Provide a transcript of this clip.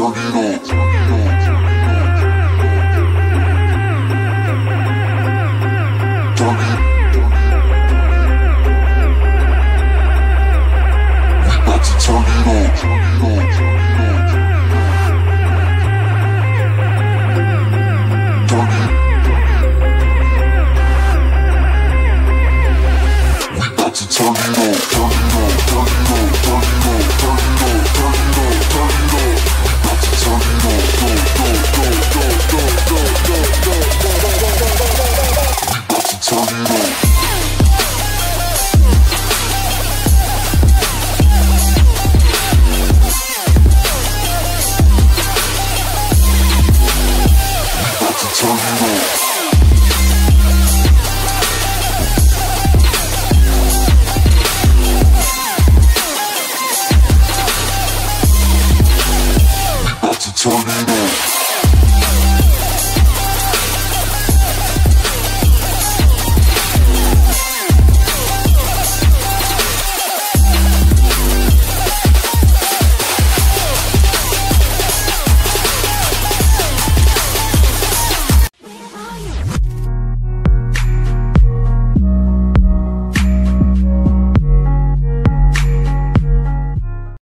Turn it